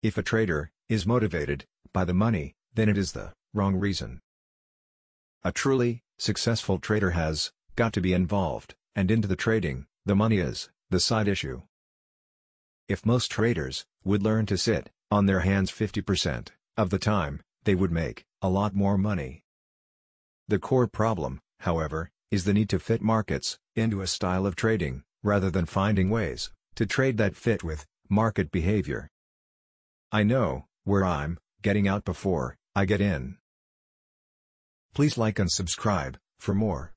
If a trader is motivated by the money, then it is the wrong reason. A truly successful trader has got to be involved, and into the trading, the money is the side issue. If most traders would learn to sit on their hands 50% of the time, they would make a lot more money. The core problem, however, is the need to fit markets into a style of trading, rather than finding ways to trade that fit with market behavior. I know where I'm getting out before I get in. Please like and subscribe for more.